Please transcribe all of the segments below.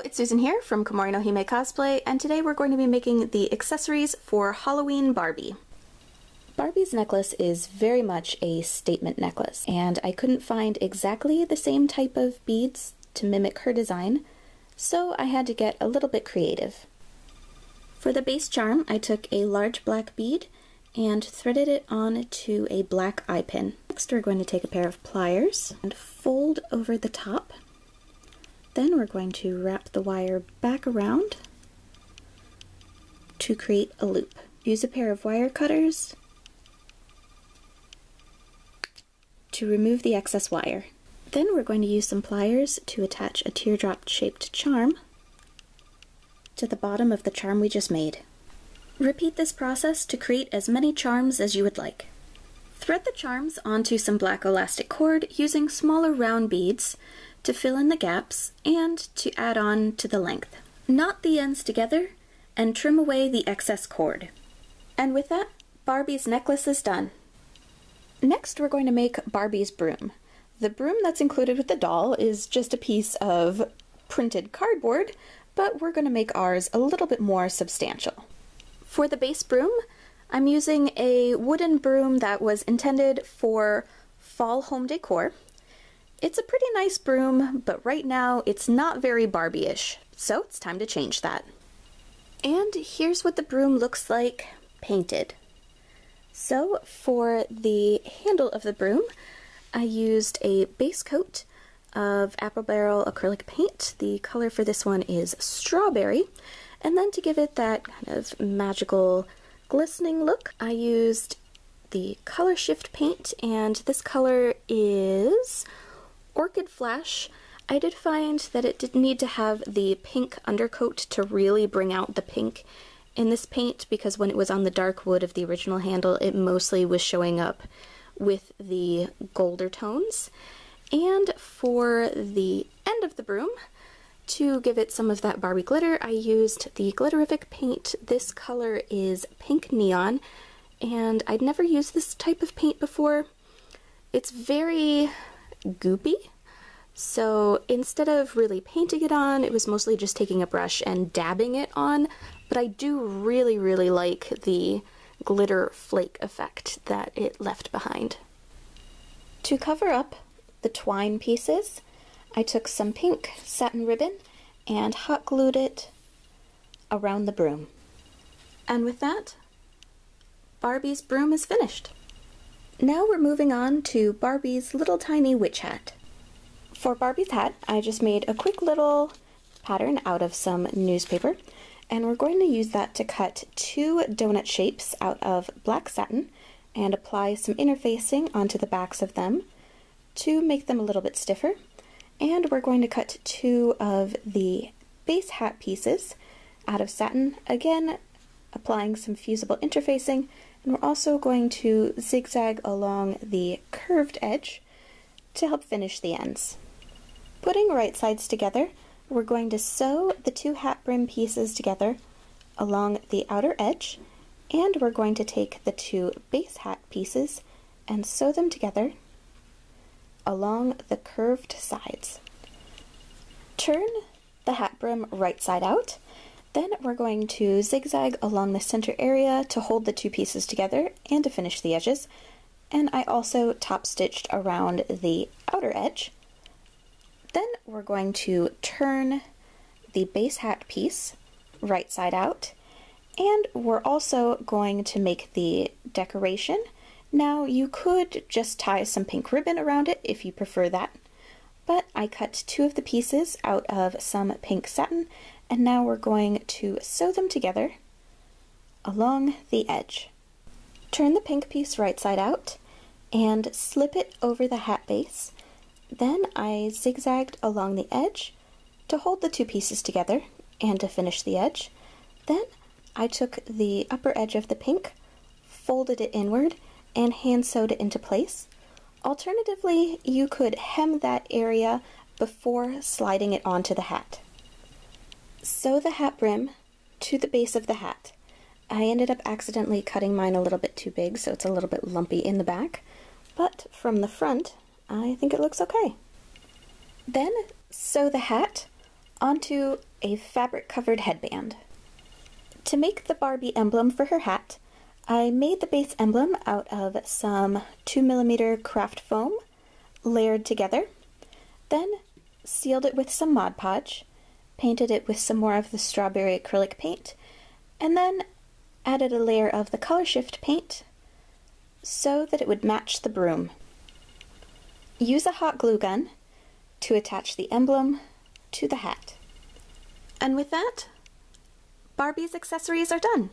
Hello, it's Susan here from Komori no Hime Cosplay, and today we're going to be making the accessories for Halloween Barbie. Barbie's necklace is very much a statement necklace, and I couldn't find exactly the same type of beads to mimic her design, so I had to get a little bit creative. For the base charm, I took a large black bead and threaded it on to a black eye pin. Next, we're going to take a pair of pliers and fold over the top. Then we're going to wrap the wire back around to create a loop. Use a pair of wire cutters to remove the excess wire. Then we're going to use some pliers to attach a teardrop-shaped charm to the bottom of the charm we just made. Repeat this process to create as many charms as you would like. Thread the charms onto some black elastic cord using smaller round beads to fill in the gaps and to add on to the length. Knot the ends together and trim away the excess cord. And with that, Barbie's necklace is done. Next, we're going to make Barbie's broom. The broom that's included with the doll is just a piece of printed cardboard, but we're going to make ours a little bit more substantial. For the base broom, I'm using a wooden broom that was intended for fall home decor. It's a pretty nice broom, but right now it's not very Barbie-ish, so it's time to change that. And here's what the broom looks like painted. So for the handle of the broom, I used a base coat of Apple Barrel acrylic paint. The color for this one is strawberry. And then to give it that kind of magical glistening look, I used the Color Shift paint, and this color is Orchid Flash. I did find that it did need to have the pink undercoat to really bring out the pink in this paint, because when it was on the dark wood of the original handle, it mostly was showing up with the golder tones. And for the end of the broom, to give it some of that Barbie glitter, I used the Glitterific paint. This color is Pink Neon, and I'd never used this type of paint before. It's very goopy, so instead of really painting it on, it was mostly just taking a brush and dabbing it on, but I do really, really like the glitter flake effect that it left behind. To cover up the twine pieces, I took some pink satin ribbon and hot glued it around the broom. And with that, Barbie's broom is finished. Now we're moving on to Barbie's little tiny witch hat. For Barbie's hat, I just made a quick little pattern out of some newspaper, and we're going to use that to cut two donut shapes out of black satin and apply some interfacing onto the backs of them to make them a little bit stiffer. And we're going to cut two of the base hat pieces out of satin, again applying some fusible interfacing. And we're also going to zigzag along the curved edge to help finish the ends. Putting right sides together, we're going to sew the two hat brim pieces together along the outer edge, and we're going to take the two base hat pieces and sew them together along the curved sides. Turn the hat brim right side out. Then we're going to zigzag along the center area to hold the two pieces together and to finish the edges. And I also top stitched around the outer edge. Then we're going to turn the base hat piece right side out. And we're also going to make the decoration. Now you could just tie some pink ribbon around it if you prefer that, but I cut two of the pieces out of some pink satin, and now we're going to sew them together along the edge. Turn the pink piece right side out and slip it over the hat base. Then I zigzagged along the edge to hold the two pieces together and to finish the edge. Then I took the upper edge of the pink, folded it inward, and hand sewed it into place. Alternatively, you could hem that area before sliding it onto the hat. Sew the hat brim to the base of the hat. I ended up accidentally cutting mine a little bit too big, so it's a little bit lumpy in the back, but from the front I think it looks okay. Then sew the hat onto a fabric-covered headband. To make the Barbie emblem for her hat, I made the base emblem out of some 2mm craft foam layered together, then sealed it with some Mod Podge, painted it with some more of the strawberry acrylic paint, and then added a layer of the Color Shift paint so that it would match the broom. Use a hot glue gun to attach the emblem to the hat. And with that, Barbie's accessories are done.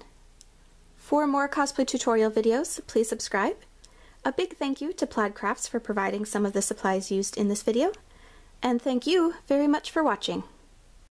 For more cosplay tutorial videos, please subscribe. A big thank you to Plaid Crafts for providing some of the supplies used in this video, and thank you very much for watching.